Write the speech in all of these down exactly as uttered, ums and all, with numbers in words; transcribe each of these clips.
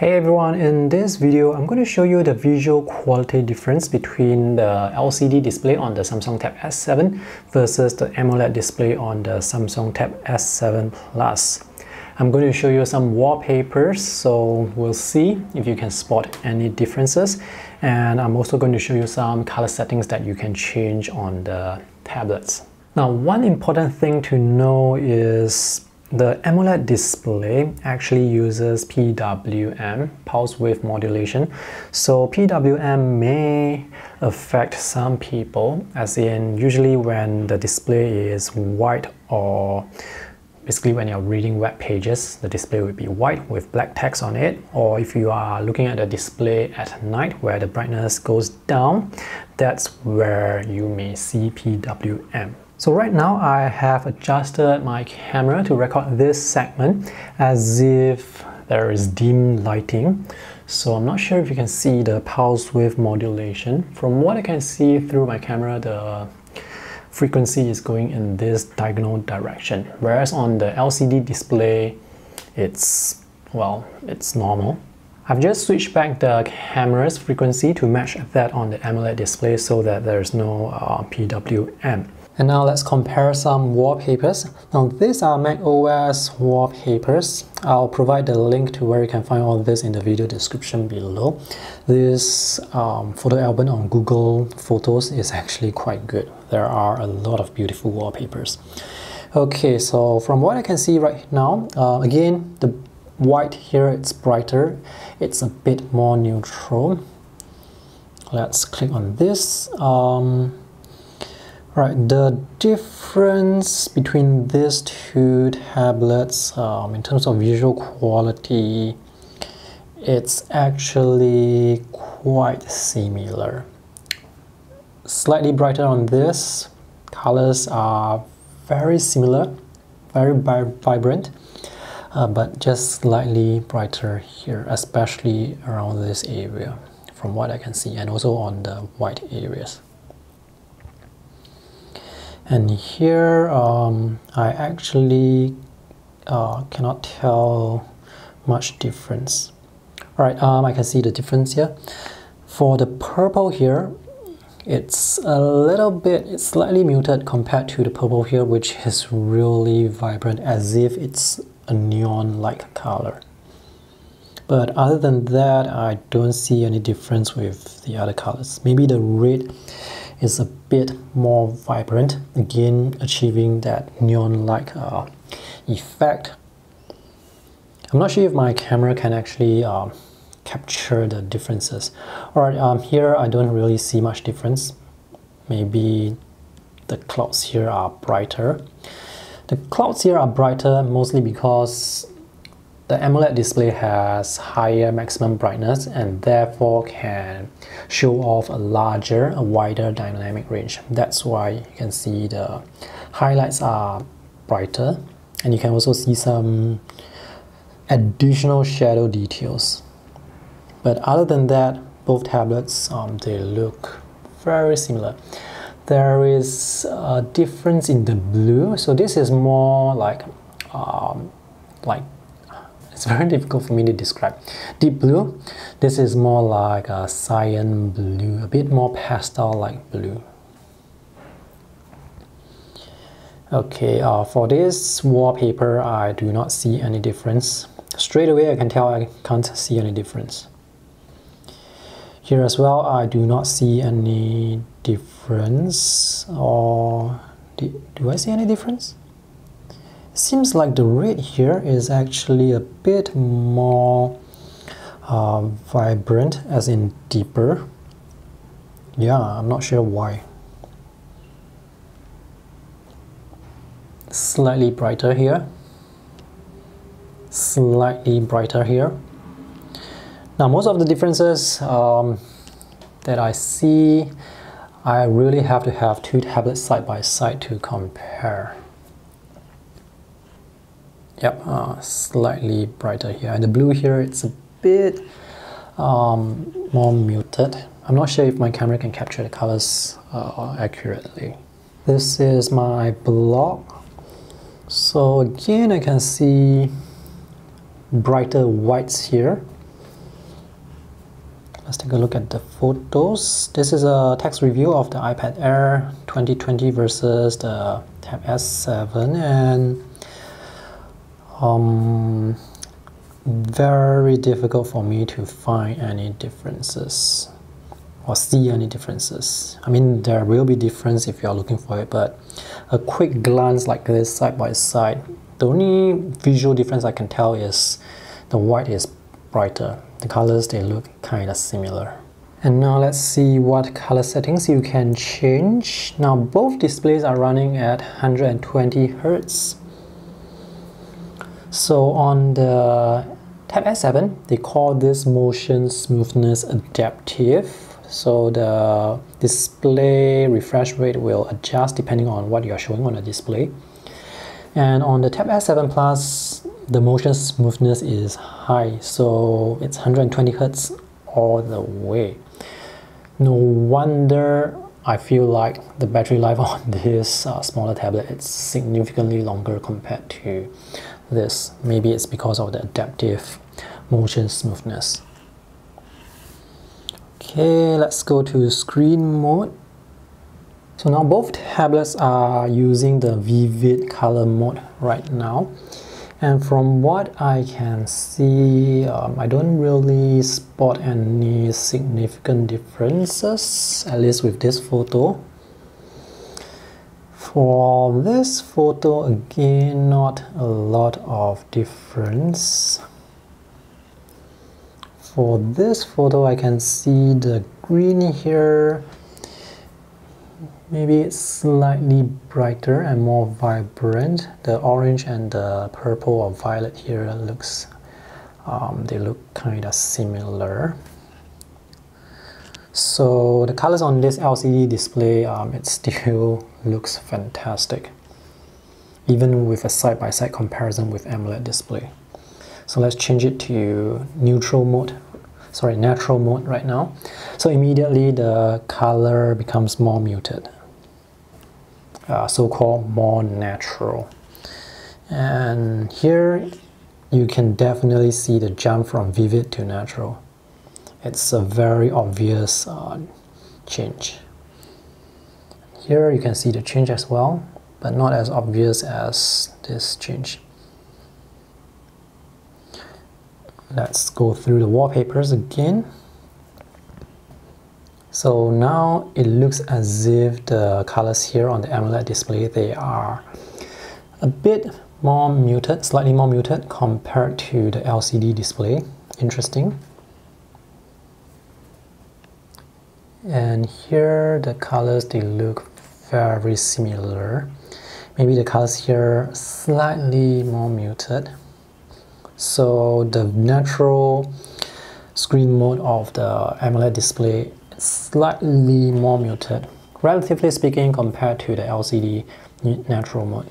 Hey everyone, in this video I'm going to show you the visual quality difference between the L C D display on the Samsung Tab S seven versus the AMOLED display on the Samsung Tab S seven Plus. I'm going to show you some wallpapers, so we'll see if you can spot any differences, and I'm also going to show you some color settings that you can change on the tablets. Now, one important thing to know is the AMOLED display actually uses P W M, pulse width modulation, so P W M may affect some people, as in usually when the display is white, or basically when you're reading web pages, the display will be white with black text on it, or if you are looking at the display at night where the brightness goes down, that's where you may see P W M. So right now I have adjusted my camera to record this segment as if there is dim lighting. So I'm not sure if you can see the pulse width modulation. From what I can see through my camera, the frequency is going in this diagonal direction. Whereas on the L C D display, it's, well, it's normal. I've just switched back the camera's frequency to match that on the AMOLED display so that there's no uh, P W M. And now let's compare some wallpapers. Now these are Mac O S wallpapers. I'll provide the link to where you can find all this in the video description below. This um, photo album on Google Photos is actually quite good. There are a lot of beautiful wallpapers. Okay, so from what I can see right now, uh, again, the white here, it's brighter. It's a bit more neutral. Let's click on this. Um, Right, the difference between these two tablets um, in terms of visual quality, it's actually quite similar. Slightly brighter on this, colors are very similar, very vibrant, uh, but just slightly brighter here, especially around this area, from what I can see, and also on the white areas. And here, um, I actually uh, cannot tell much difference. All right, um, I can see the difference here. For the purple here, it's a little bit, it's slightly muted compared to the purple here, which is really vibrant, as if it's a neon-like color. But other than that, I don't see any difference with the other colors. Maybe the red is a bit more vibrant, again achieving that neon-like uh, effect. I'm not sure if my camera can actually uh, capture the differences. Alright, um, here I don't really see much difference. Maybe the clouds here are brighter. The clouds here are brighter mostly because the AMOLED display has higher maximum brightness and therefore can show off a larger, a wider dynamic range. That's why you can see the highlights are brighter, and you can also see some additional shadow details. But other than that, both tablets, um, they look very similar. There is a difference in the blue, so this is more like, um, like it's very difficult for me to describe. Deep blue, this is more like a cyan blue, a bit more pastel-like blue. Okay, uh, for this wallpaper, I do not see any difference. Straight away, I can tell I can't see any difference. Here as well, I do not see any difference. Or do, do I see any difference? Seems like the red here is actually a bit more uh, vibrant, as in deeper. Yeah, I'm not sure why. Slightly brighter here. Slightly brighter here. Now, most of the differences um, that I see, I really have to have two tablets side by side to compare. Yep, uh, slightly brighter here, and the blue here, it's a bit um, more muted. I'm not sure if my camera can capture the colors uh, accurately. This is my blog. So again, I can see brighter whites here, Let's take a look at the photos. This is a text review of the iPad Air twenty twenty versus the Tab S seven, and um, very difficult for me to find any differences or see any differences. I mean, there will be difference if you are looking for it, but a quick glance like this side by side, the only visual difference I can tell is the white is brighter. The colors, they look kind of similar. And now let's see what color settings you can change. Now both displays are running at one hundred twenty hertz. So on the Tab S seven, they call this motion smoothness adaptive. So the display refresh rate will adjust depending on what you are showing on the display. And on the Tab S seven Plus, the motion smoothness is high, so it's one hundred twenty hertz all the way. No wonder I feel like the battery life on this uh, smaller tablet is significantly longer compared to this. Maybe it's because of the adaptive motion smoothness. Okay, let's go to screen mode. So now both tablets are using the vivid color mode right now. And from what I can see, um, I don't really spot any significant differences, at least with this photo. For this photo, again, not a lot of difference. For this photo, I can see the green here. Maybe it's slightly brighter and more vibrant. The orange and the purple or violet here looks, um, they look kind of similar. So the colors on this L C D display, um, it still looks fantastic, even with a side-by-side comparison with AMOLED display. So let's change it to neutral mode. Sorry, natural mode right now. So immediately the color becomes more muted. Uh, so-called more natural. And here you can definitely see the jump from vivid to natural. It's a very obvious uh, change. Here you can see the change as well, but not as obvious as this change. Let's go through the wallpapers again. So now it looks as if the colors here on the AMOLED display, they are a bit more muted, slightly more muted compared to the L C D display. Interesting. And here the colors, they look very similar. Maybe the colors here slightly more muted. So the natural screen mode of the AMOLED display slightly more muted, relatively speaking, compared to the L C D natural mode.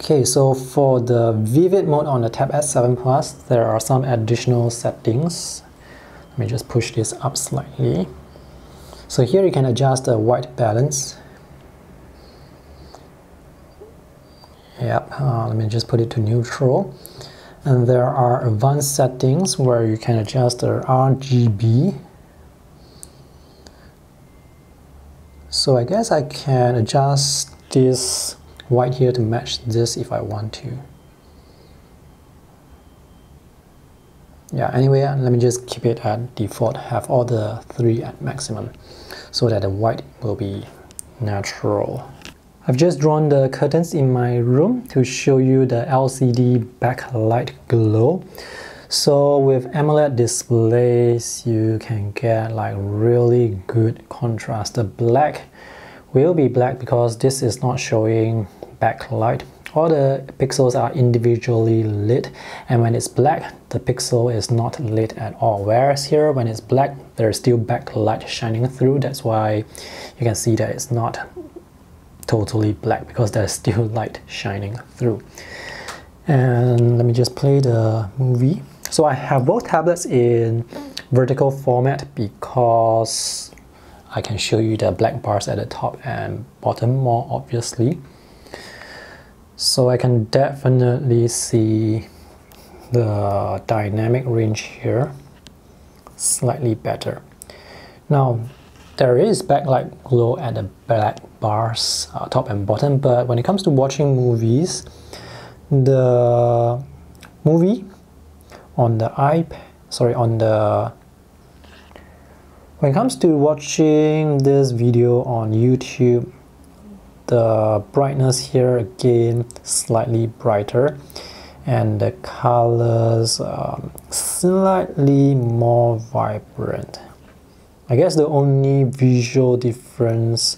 Okay, so for the vivid mode on the Tab S seven Plus, there are some additional settings. Let me just push this up slightly. So here you can adjust the white balance. Yep, uh, let me just put it to neutral. And there are advanced settings where you can adjust the R G B. So I guess I can adjust this white here to match this if I want to. Yeah, anyway, let me just keep it at default, have all the three at maximum so that the white will be natural. I've just drawn the curtains in my room to show you the L C D backlight glow. So with AMOLED displays, you can get like really good contrast. The black will be black because this is not showing backlight. All the pixels are individually lit, and when it's black, the pixel is not lit at all. Whereas here, when it's black, there's still backlight shining through. That's why you can see that it's not totally black, because there's still light shining through. And let me just play the movie. So I have both tablets in vertical format because I can show you the black bars at the top and bottom more obviously. So I can definitely see the dynamic range here. slightly better. Now, there is backlight glow at the black bars, uh, top and bottom, but when it comes to watching movies, the movie on the iPad, sorry, on the when it comes to watching this video on YouTube, the brightness here again slightly brighter, and the colors um, slightly more vibrant. I guess the only visual difference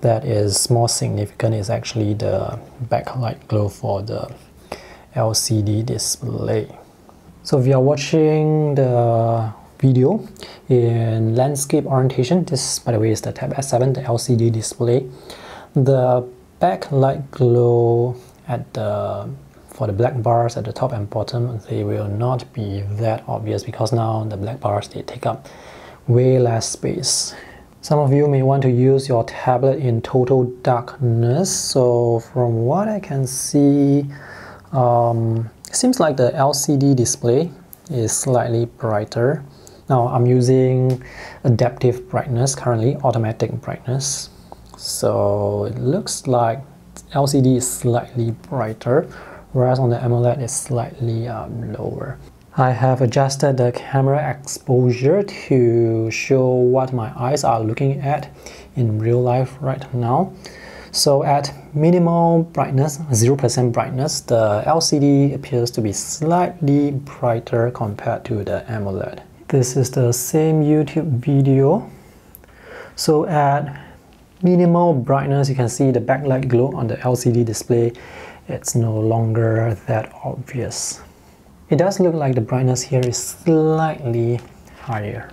that is more significant is actually the backlight glow for the L C D display. So if you are watching the video in landscape orientation, this by the way is the Tab S seven, the L C D display, the backlight glow at the for the black bars at the top and bottom, they will not be that obvious because now the black bars, they take up way less space. Some of you may want to use your tablet in total darkness. So from what I can see, um, it seems like the L C D display is slightly brighter. Now I'm using adaptive brightness currently, automatic brightness. So it looks like L C D is slightly brighter, whereas on the AMOLED is slightly um, lower. I have adjusted the camera exposure to show what my eyes are looking at in real life right now. So at minimal brightness, zero percent brightness, the L C D appears to be slightly brighter compared to the AMOLED. This is the same YouTube video. So at minimal brightness, you can see the backlight glow on the L C D display. It's no longer that obvious. It does look like the brightness here is slightly higher.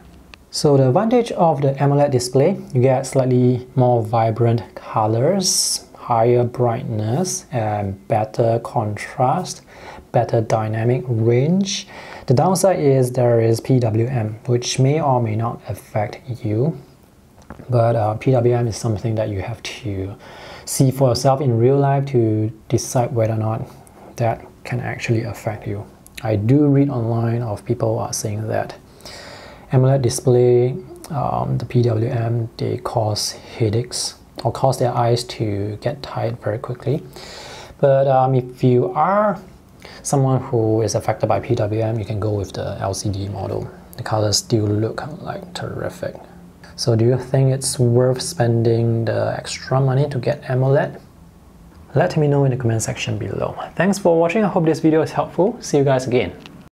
So the advantage of the AMOLED display, you get slightly more vibrant colors, higher brightness, and better contrast, better dynamic range. The downside is there is P W M, which may or may not affect you. But uh, P W M is something that you have to see for yourself in real life to decide whether or not that can actually affect you. I do read online of people are saying that AMOLED display, um, the P W M, they cause headaches or cause their eyes to get tired very quickly. But um, if you are someone who is affected by P W M, you can go with the L C D model. The colors still look like terrific. So do you think it's worth spending the extra money to get AMOLED? Let me know in the comment section below. Thanks for watching. I hope this video is helpful. See you guys again.